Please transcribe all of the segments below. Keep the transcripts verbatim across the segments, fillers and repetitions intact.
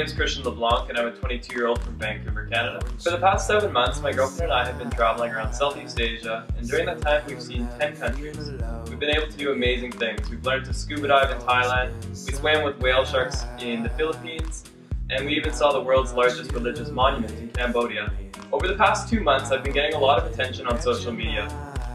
name is Christian LeBlanc and I'm a twenty-two-year-old from Vancouver, Canada. For the past seven months, my girlfriend and I have been traveling around Southeast Asia, and during that time we've seen ten countries. We've been able to do amazing things. We've learned to scuba dive in Thailand, we swam with whale sharks in the Philippines, and we even saw the world's largest religious monument in Cambodia. Over the past two months, I've been getting a lot of attention on social media.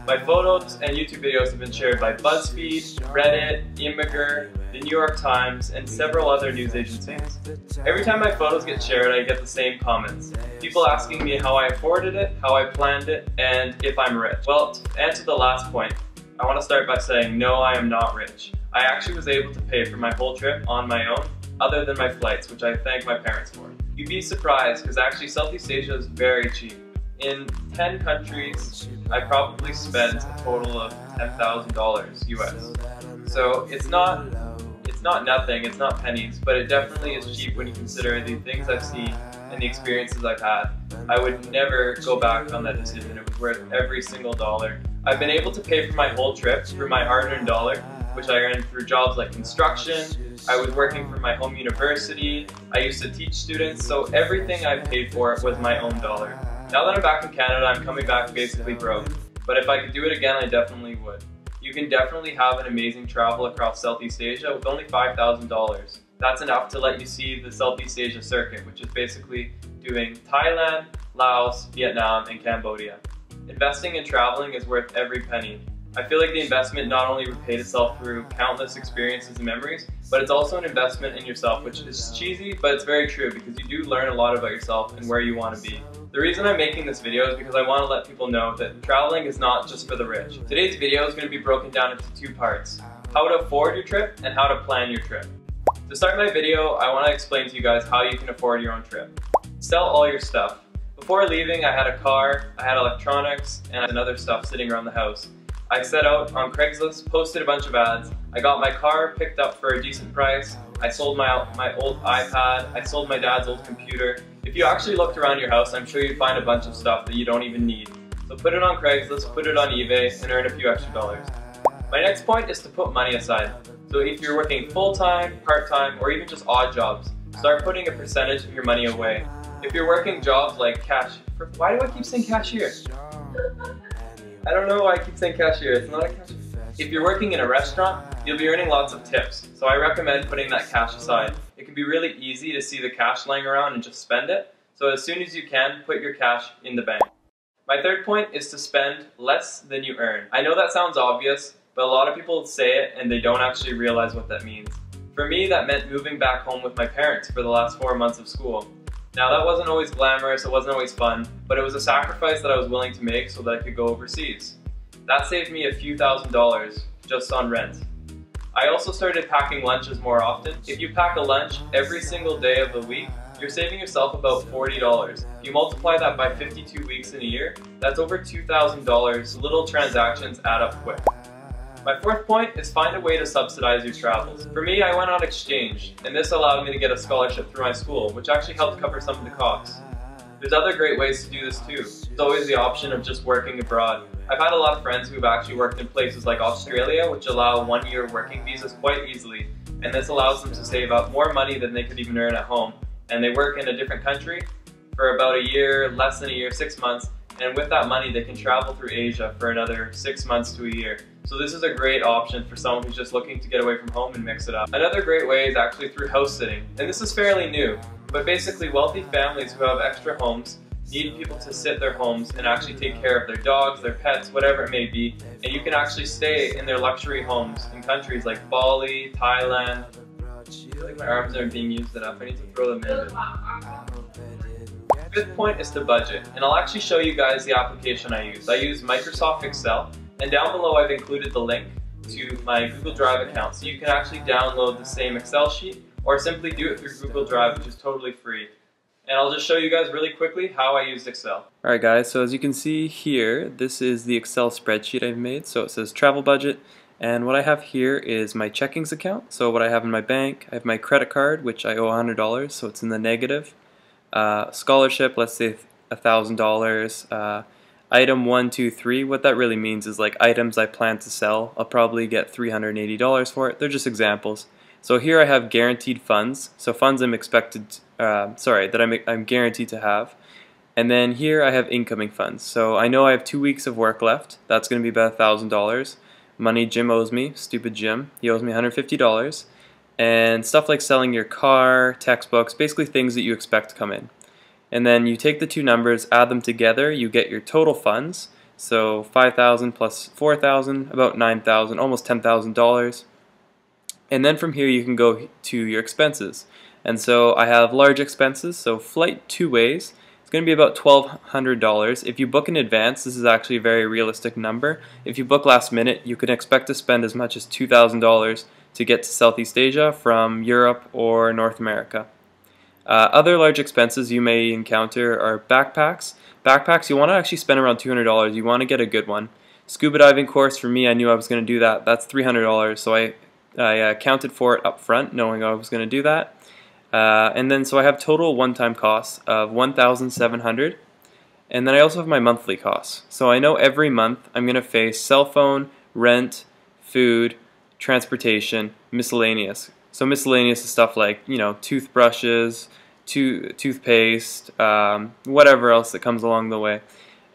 My photos and YouTube videos have been shared by BuzzFeed, Reddit, Imgur, The New York Times, and several other news agencies. Every time my photos get shared, I get the same comments. People asking me how I afforded it, how I planned it, and if I'm rich. Well, to answer the last point, I want to start by saying no, I am not rich. I actually was able to pay for my whole trip on my own, other than my flights, which I thank my parents for. You'd be surprised, because actually Southeast Asia is very cheap. In ten countries, I probably spent a total of ten thousand dollars U S. So it's not, it's not nothing, it's not pennies, but it definitely is cheap when you consider the things I've seen and the experiences I've had. I would never go back on that decision. It was worth every single dollar. I've been able to pay for my whole trip through my hard-earned dollar, which I earned through jobs like construction. I was working for my home university. I used to teach students, so everything I paid for was my own dollar. Now that I'm back in Canada, I'm coming back basically broke, but if I could do it again, I definitely would. You can definitely have an amazing travel across Southeast Asia with only five thousand dollars. That's enough to let you see the Southeast Asia circuit, which is basically doing Thailand, Laos, Vietnam, and Cambodia. Investing and traveling is worth every penny. I feel like the investment not only repaid itself through countless experiences and memories, but it's also an investment in yourself, which is cheesy, but it's very true because you do learn a lot about yourself and where you want to be. The reason I'm making this video is because I want to let people know that traveling is not just for the rich. Today's video is going to be broken down into two parts: how to afford your trip and how to plan your trip. To start my video, I want to explain to you guys how you can afford your own trip. Sell all your stuff. Before leaving, I had a car, I had electronics, and other stuff sitting around the house. I set out on Craigslist, posted a bunch of ads. I got my car picked up for a decent price. I sold my, my old iPad. I sold my dad's old computer. If you actually looked around your house, I'm sure you'd find a bunch of stuff that you don't even need. So put it on Craigslist, put it on eBay, and earn a few extra dollars. My next point is to put money aside. So if you're working full-time, part-time, or even just odd jobs, start putting a percentage of your money away. If you're working jobs like cash, why do I keep saying cashier? I don't know why I keep saying cashier, it's not a cashier. If you're working in a restaurant, you'll be earning lots of tips, so I recommend putting that cash aside. It can be really easy to see the cash lying around and just spend it, so as soon as you can, put your cash in the bank. My third point is to spend less than you earn. I know that sounds obvious, but a lot of people say it and they don't actually realize what that means. For me, that meant moving back home with my parents for the last four months of school. Now that wasn't always glamorous, it wasn't always fun, but it was a sacrifice that I was willing to make so that I could go overseas. That saved me a few thousand dollars just on rent. I also started packing lunches more often. If you pack a lunch every single day of the week, you're saving yourself about forty dollars. If you multiply that by fifty-two weeks in a year, that's over two thousand dollars. Little transactions add up quick. My fourth point is find a way to subsidize your travels. For me, I went on exchange, and this allowed me to get a scholarship through my school, which actually helped cover some of the costs. There's other great ways to do this too. There's always the option of just working abroad. I've had a lot of friends who've actually worked in places like Australia, which allow one-year working visas quite easily, and this allows them to save up more money than they could even earn at home. And they work in a different country for about a year, less than a year, six months, and with that money they can travel through Asia for another six months to a year. So this is a great option for someone who's just looking to get away from home and mix it up. Another great way is actually through house sitting. And this is fairly new, but basically wealthy families who have extra homes need people to sit their homes and actually take care of their dogs, their pets, whatever it may be. And you can actually stay in their luxury homes in countries like Bali, Thailand. I feel like my arms aren't being used enough. I need to throw them in. Fifth point is to budget. And I'll actually show you guys the application I use. I use Microsoft Excel. And down below I've included the link to my Google Drive account, so you can actually download the same Excel sheet or simply do it through Google Drive, which is totally free. And I'll just show you guys really quickly how I used Excel. Alright guys, so as you can see here, this is the Excel spreadsheet I've made. So it says travel budget, and what I have here is my checkings account, so what I have in my bank. I have my credit card, which I owe one hundred dollars, so it's in the negative. Uh, scholarship, let's say one thousand dollars. Uh, Item one, two, three, what that really means is like items I plan to sell. I'll probably get three hundred eighty dollars for it. They're just examples. So here I have guaranteed funds, so funds I'm expected, uh, sorry, that I'm, I'm guaranteed to have. And then here I have incoming funds. So I know I have two weeks of work left. That's going to be about one thousand dollars. Money Jim owes me, stupid Jim. He owes me one hundred fifty dollars. And stuff like selling your car, textbooks, basically things that you expect to come in. And then you take the two numbers, add them together, you get your total funds. So five thousand dollars plus four thousand dollars, about nine thousand dollars, almost ten thousand dollars. And then from here you can go to your expenses. And so I have large expenses, so flight two ways. It's going to be about twelve hundred dollars. If you book in advance, this is actually a very realistic number. If you book last minute, you can expect to spend as much as two thousand dollars to get to Southeast Asia from Europe or North America. Uh, other large expenses you may encounter are backpacks. Backpacks, you want to actually spend around two hundred dollars. You want to get a good one. Scuba diving course, for me, I knew I was going to do that. That's three hundred dollars, so I I uh, accounted for it up front, knowing I was going to do that. Uh, and then so I have total one-time costs of one thousand seven hundred dollars, and then I also have my monthly costs. So I know every month I'm going to face cell phone, rent, food, transportation, miscellaneous. So miscellaneous is stuff like, you know, toothbrushes, to toothpaste, um, whatever else that comes along the way.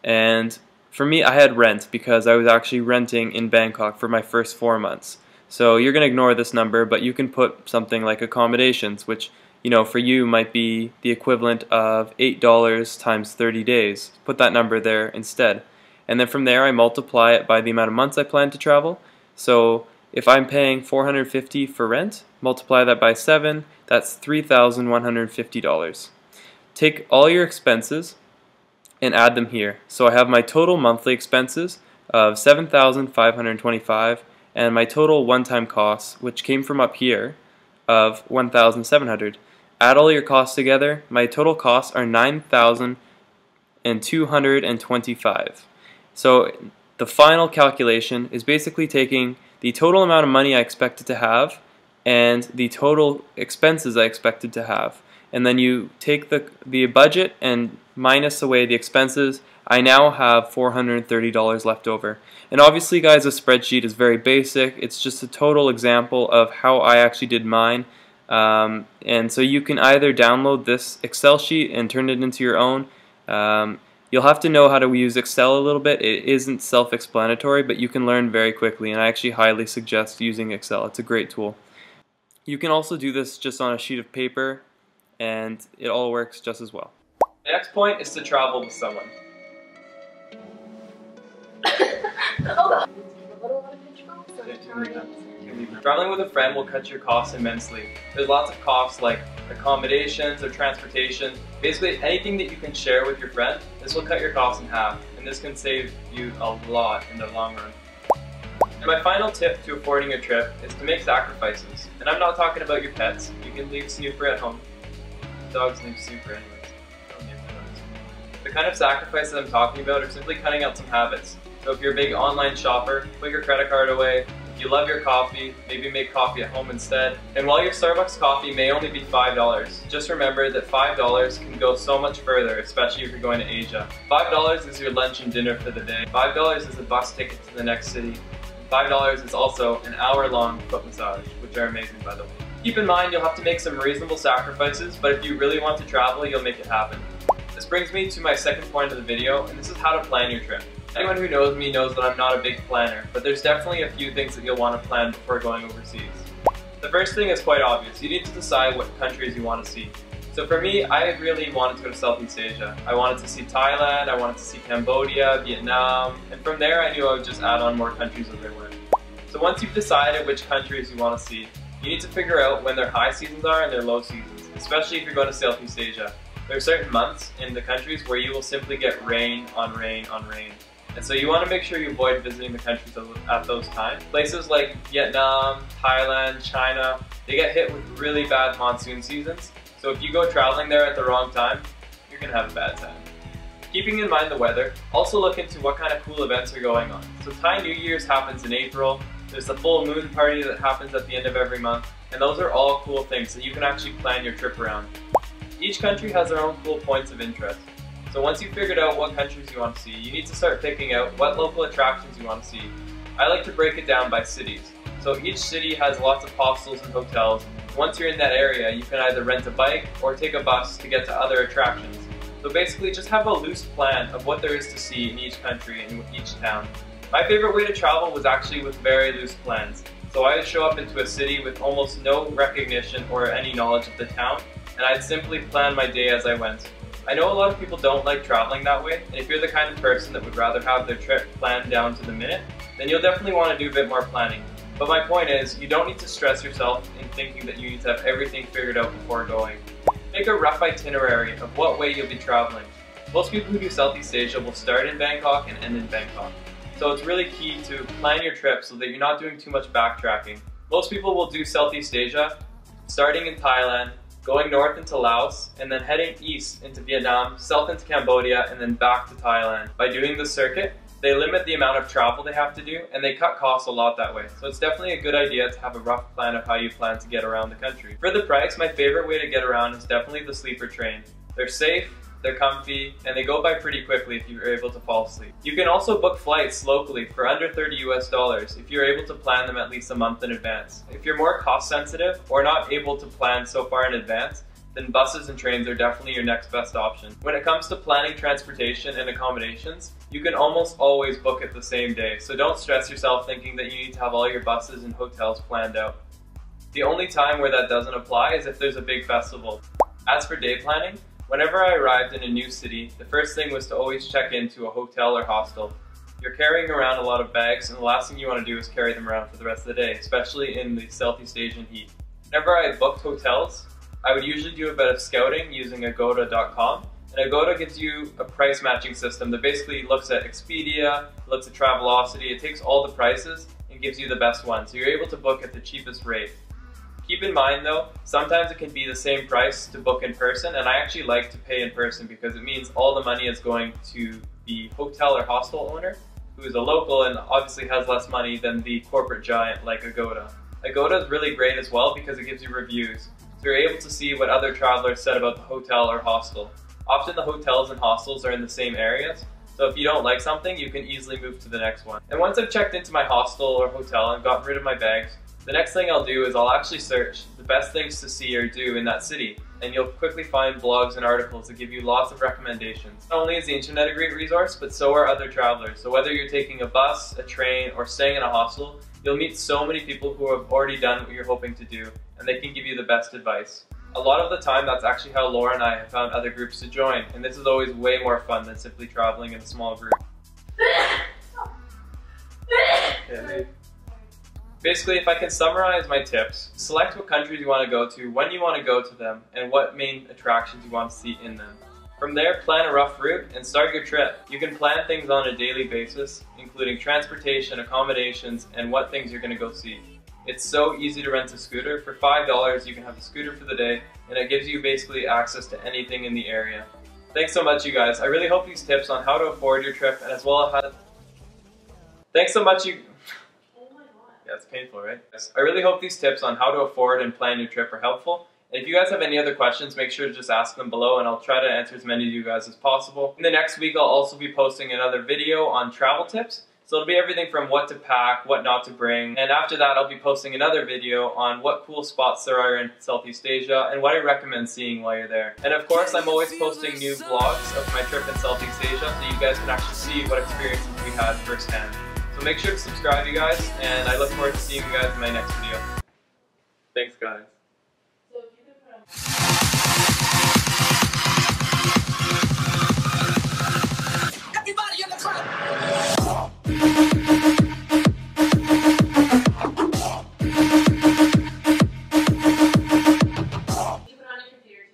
And for me, I had rent because I was actually renting in Bangkok for my first four months. So you're going to ignore this number, but you can put something like accommodations, which, you know, for you might be the equivalent of eight dollars times thirty days. Put that number there instead. And then from there I multiply it by the amount of months I plan to travel. So if I'm paying four hundred fifty dollars for rent, multiply that by seven, that's three thousand one hundred fifty dollars. Take all your expenses and add them here. So I have my total monthly expenses of seven thousand five hundred twenty-five dollars. And my total one-time costs, which came from up here, of one thousand seven hundred dollars. Add all your costs together, my total costs are nine thousand two hundred twenty-five dollars. So the final calculation is basically taking the total amount of money I expected to have and the total expenses I expected to have. And then you take the, the budget and minus away the expenses. I now have four hundred thirty dollars left over. And obviously, guys, a spreadsheet is very basic. It's just a total example of how I actually did mine. Um, and so you can either download this Excel sheet and turn it into your own. Um, you'll have to know how to use Excel a little bit. It isn't self-explanatory, but you can learn very quickly. And I actually highly suggest using Excel. It's a great tool. You can also do this just on a sheet of paper, and it all works just as well. The next point is to travel with someone. Traveling with a friend will cut your costs immensely. There's lots of costs like accommodations or transportation. Basically anything that you can share with your friend, this will cut your costs in half, and this can save you a lot in the long run. And my final tip to affording a trip is to make sacrifices. And I'm not talking about your pets. You can leave Snooper at home. Dogs leave Snooper anyways. The kind of sacrifices I'm talking about are simply cutting out some habits. So if you're a big online shopper, put your credit card away. If you love your coffee, maybe make coffee at home instead. And while your Starbucks coffee may only be five dollars, just remember that five dollars can go so much further, especially if you're going to Asia. five dollars is your lunch and dinner for the day. five dollars is a bus ticket to the next city. five dollars is also an hour-long foot massage, which are amazing, by the way. Keep in mind you'll have to make some reasonable sacrifices, but if you really want to travel, you'll make it happen. This brings me to my second point of the video, and this is how to plan your trip. Anyone who knows me knows that I'm not a big planner, but there's definitely a few things that you'll want to plan before going overseas. The first thing is quite obvious. You need to decide what countries you want to see. So for me, I really wanted to go to Southeast Asia. I wanted to see Thailand, I wanted to see Cambodia, Vietnam, and from there I knew I would just add on more countries as there were. So once you've decided which countries you want to see, you need to figure out when their high seasons are and their low seasons, especially if you're going to Southeast Asia. There are certain months in the countries where you will simply get rain on rain on rain. And so you want to make sure you avoid visiting the countries at those times. Places like Vietnam, Thailand, China, they get hit with really bad monsoon seasons. So if you go traveling there at the wrong time, you're going to have a bad time. Keeping in mind the weather, also look into what kind of cool events are going on. So Thai New Year's happens in April. There's the full moon party that happens at the end of every month. And those are all cool things that you can actually plan your trip around. Each country has their own cool points of interest. So once you've figured out what countries you want to see, you need to start picking out what local attractions you want to see. I like to break it down by cities. So each city has lots of hostels and hotels. Once you're in that area, you can either rent a bike or take a bus to get to other attractions. So basically, just have a loose plan of what there is to see in each country and each town. My favorite way to travel was actually with very loose plans. So I would show up into a city with almost no recognition or any knowledge of the town, and I'd simply plan my day as I went. I know a lot of people don't like traveling that way, and if you're the kind of person that would rather have their trip planned down to the minute, then you'll definitely want to do a bit more planning. But my point is, you don't need to stress yourself in thinking that you need to have everything figured out before going. Make a rough itinerary of what way you'll be traveling. Most people who do Southeast Asia will start in Bangkok and end in Bangkok. So it's really key to plan your trip so that you're not doing too much backtracking. Most people will do Southeast Asia, starting in Thailand, going north into Laos, and then heading east into Vietnam, south into Cambodia, and then back to Thailand. By doing the circuit, they limit the amount of travel they have to do, and they cut costs a lot that way. So it's definitely a good idea to have a rough plan of how you plan to get around the country. For the price, my favorite way to get around is definitely the sleeper train. They're safe, they're comfy, and they go by pretty quickly if you're able to fall asleep. You can also book flights locally for under thirty U S dollars if you're able to plan them at least a month in advance. If you're more cost sensitive or not able to plan so far in advance, then buses and trains are definitely your next best option. When it comes to planning transportation and accommodations, you can almost always book it the same day, so don't stress yourself thinking that you need to have all your buses and hotels planned out. The only time where that doesn't apply is if there's a big festival. As for day planning, whenever I arrived in a new city, the first thing was to always check into a hotel or hostel. You're carrying around a lot of bags, and the last thing you want to do is carry them around for the rest of the day, especially in the Southeast Asian heat. Whenever I booked hotels, I would usually do a bit of scouting using agoda dot com, and Agoda gives you a price matching system that basically looks at Expedia, looks at Travelocity, it takes all the prices and gives you the best one, so you're able to book at the cheapest rate. Keep in mind though, sometimes it can be the same price to book in person, and I actually like to pay in person because it means all the money is going to the hotel or hostel owner, who is a local and obviously has less money than the corporate giant like Agoda. Agoda is really great as well because it gives you reviews. So you're able to see what other travelers said about the hotel or hostel. Often the hotels and hostels are in the same areas, so if you don't like something, you can easily move to the next one. And once I've checked into my hostel or hotel and gotten rid of my bags, the next thing I'll do is I'll actually search the best things to see or do in that city, and you'll quickly find blogs and articles that give you lots of recommendations. Not only is the internet a great resource, but so are other travelers. So whether you're taking a bus, a train, or staying in a hostel, you'll meet so many people who have already done what you're hoping to do, and they can give you the best advice. A lot of the time, that's actually how Laura and I have found other groups to join, and this is always way more fun than simply traveling in a small group. Okay. Basically, if I can summarize my tips, select what countries you want to go to, when you want to go to them, and what main attractions you want to see in them. From there, plan a rough route and start your trip. You can plan things on a daily basis, including transportation, accommodations, and what things you're going to go see. It's so easy to rent a scooter. For five dollars, you can have a scooter for the day, and it gives you basically access to anything in the area. Thanks so much, you guys. I really hope these tips on how to afford your trip and as well as how to... Thanks so much, you... That's painful, right? I really hope these tips on how to afford and plan your trip are helpful. And if you guys have any other questions, make sure to just ask them below and I'll try to answer as many of you guys as possible. In the next week, I'll also be posting another video on travel tips. So it'll be everything from what to pack, what not to bring. And after that, I'll be posting another video on what cool spots there are in Southeast Asia and what I recommend seeing while you're there. And of course, I'm always posting new vlogs of my trip in Southeast Asia so you guys can actually see what experiences we had firsthand. So make sure to subscribe, you guys, and I look forward to seeing you guys in my next video. Thanks, guys.